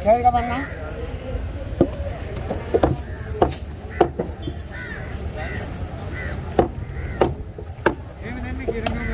Kaya mana? Ini kirim.